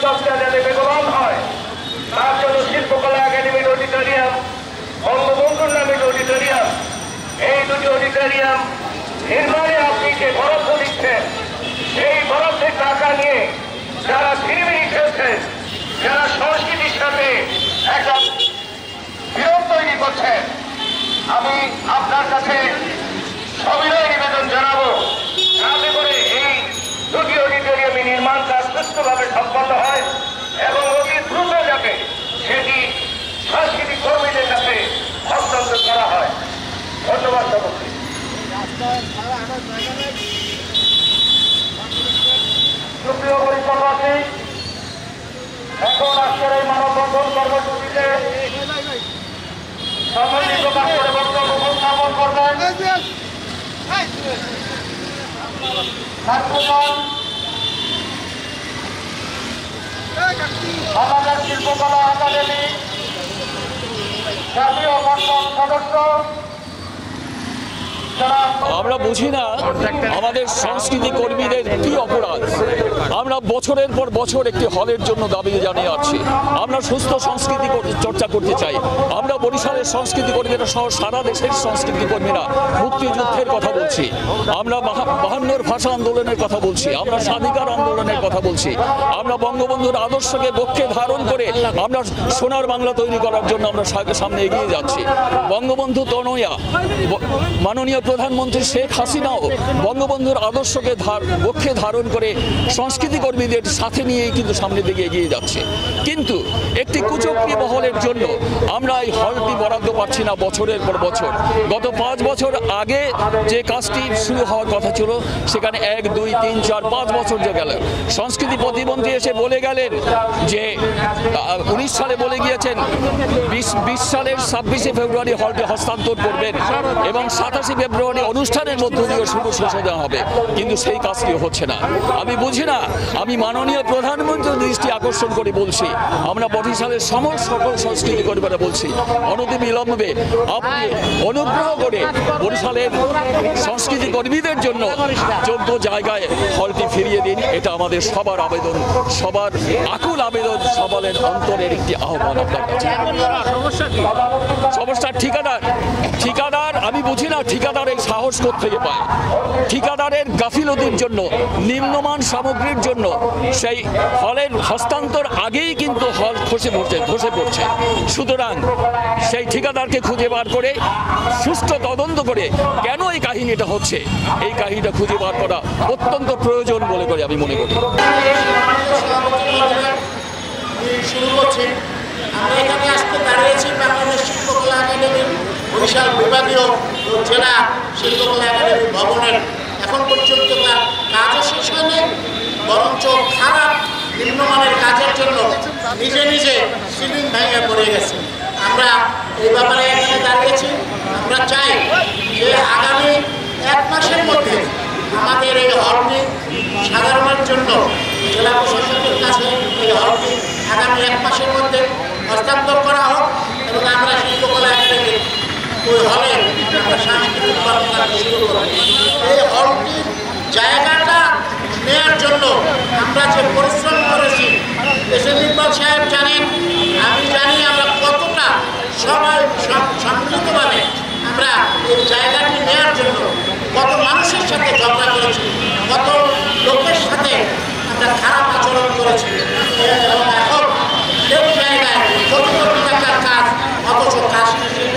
উদ্যোক্তা যাতে বেগবান হয় তার জন্য শিল্পকলা একাডেমির অডিটোরিয়াম, বঙ্গবন্ধুর নামের অডিটোরিয়াম, এই দুটি অডিটোরিয়াম নির্মাণে আপনি যে বরাদ্দ দিচ্ছেন সেই বরাদ্দের টাকা নিয়ে যারা ধীরবিরি খেলছেন, যারা সংস্কৃতির সাথে একটা বিরোধ তৈরি করছেন, আমি আপনার কাছে সবিনয় নিবেদন জানাবো যাতে করে এই দুটি অডিটোরিয়ামের নির্মাণ কাজ সুষ্ঠুভাবে সম্পন্ন হয় এবং অতি দ্রুত যাতে সেটি সাংস্কৃতিক কর্মীদের কাছে হস্তান্তর করা হয়। ধন্যবাদ সকলকে। সুপ্রিয় পরিচালকবাসী, এখন আজকের এই মানববন্ধন কর্মসূচিতে সম্মিলিত করে বক্তব্য উপস্থাপন করবেন আমাদের শিল্পকলা একাডেমি জাতীয় সংসদ সদস্য। আমরা বুঝি না আমাদের সংস্কৃতি কর্মীদের কি অপরাধ। আমরা বছরের পর বছর একটি হলের জন্য দাবি জানিয়ে আছি। আমরা সুস্থ সংস্কৃতি চর্চা করতে চাই। আমরা বরিশালের সংস্কৃতি কর্মীরা সহ সারা দেশের সংস্কৃতি কর্মীরা মুক্তিযুদ্ধের কথা বলছি, আমরা 52 ভাষা আন্দোলনের কথা বলছি, আমরা স্বাধিকার আন্দোলনের কথা বলছি, আমরা বঙ্গবন্ধুর আদর্শকে বক্ষে ধারণ করে আমরা সোনার বাংলা তৈরি করার জন্য আমরা সামনে এগিয়ে যাচ্ছি। বঙ্গবন্ধু তনয়া মাননীয় প্রধানমন্ত্রী শেখ হাসিনাও বঙ্গবন্ধুর আদর্শকে বক্ষে ধারণ করে সংস্কৃতি কর্মীদের সাথে নিয়েই কিন্তু সামনের দিকে এগিয়ে যাচ্ছে। কিন্তু একটি কুচক্রী মহলের জন্য আমরা এই হলটি বরাদ্দ পাচ্ছি না বছরের পর বছর। গত 5 বছর আগে যে কাজটি শুরু হওয়ার কথা ছিল সেখানে 1, 2, 3, 4, 5 বছর যে গেল। সংস্কৃতি প্রতিমন্ত্রী এসে বলে গেলেন যে 19 সালে বলে গিয়েছেন 20 সালের 26শে ফেব্রুয়ারি হলটি হস্তান্তর করবেন এবং 27শে ফেব্রুয়ারি অনুষ্ঠানের মধ্য দিয়ে শুরু শেষে দেওয়া হবে, কিন্তু সেই কাজটি হচ্ছে না। আমি বুঝি না, আমি মাননীয় প্রধানমন্ত্রীর দৃষ্টি আকর্ষণ করে বলছি, আমরা বরিশালের সকল সংস্কৃতি কর্মীরা বলছি, অনতিবিলম্বে আপনি অনুগ্রহ করে বরিশালের সংস্কৃতি কর্মীদের জন্য যোগ্য জায়গায় হলটি ফিরিয়ে দিন। এটা আমাদের সবার আবেদন, সবার আকুল আবেদন, সবারের অন্তরের একটি আহ্বান। আপনার কাছে সমস্যার ঠিকাদার আমি বুঝি না ঠিকাদারের সাহস কোত্থেকে পায়। ঠিকাদারের গাফিলতির জন্য, নিম্নমান সামগ্রীর জন্য সেই হলের হস্তান্তর আগেই কিন্তু হল ধসে পড়ছে। সুতরাং সেই ঠিকাদারকে খুঁজে বার করে সুষ্ঠু তদন্ত করে কেন এই কাহিনীটা হচ্ছে, এই কাহিনীটা খুঁজে বার করা অত্যন্ত প্রয়োজন বলে করে আমি মনে করি। আমরা এখানে আজকে দাঁড়িয়েছি বাংলাদেশ শিল্পকলা একাডেমি বরিশাল বিভাগীয় জেলা শিল্পকলা একাডেমি ভবনের। এখন পর্যন্ত তার কাজও শেষ হয়নি, বরঞ্চ খারাপ নিম্নমানের কাজের জন্য নিজে নিজে সিলিং ভেঙে পড়ে গেছে। আমরা এই ব্যাপারে এখানে দাঁড়িয়েছি। আমরা চাই যে আগামী 1 মাসের মধ্যে আমাদের এই হলটি সাধারণের জন্য জেলা প্রশাসনের কাছে এই হলটি আগামী 1 মাসের মধ্যে হস্তান্তর করা হোক এবং আমরা শিল্পকলা একাডেমি ওই হলে আমরা সাংস্কৃতিক কর্মকাণ্ড শুরু করব। এই হলটির জায়গাটা নেওয়ার জন্য আমরা যে পরিশ্রম করেছি, এসএল সাহেব জানেন, আমি জানি আমরা কতটা সবাই সম্মিলিতভাবে আমরা এই জায়গাটি নেওয়ার জন্য কত মানুষের সাথে ঝগড়া করেছি, কত লোকের সাথে আমরা খারাপ আচরণ করেছি এবং এখন কেউ জায়গায় কোটি টাকার কাজ অথচ কাজ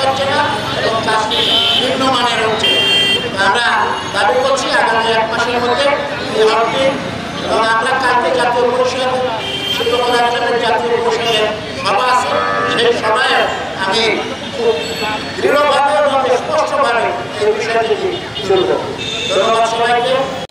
হচ্ছে না এবং কাজটি নিম্নমানের হচ্ছে। আমরা দাবি করছি আগামী 1 মাসের মধ্যে এই হলটি এবং আমরা কালকে জাতীয় পরিষদ শিল্পকলা একাডেমির জাতীয় পরিষদের সভা আছে, সেই সভায় আমি খুব দৃঢ়ভাবে এবং স্পষ্টভাবে এই বিষয়টি শুরু করব। ধন্যবাদ সবাইকে।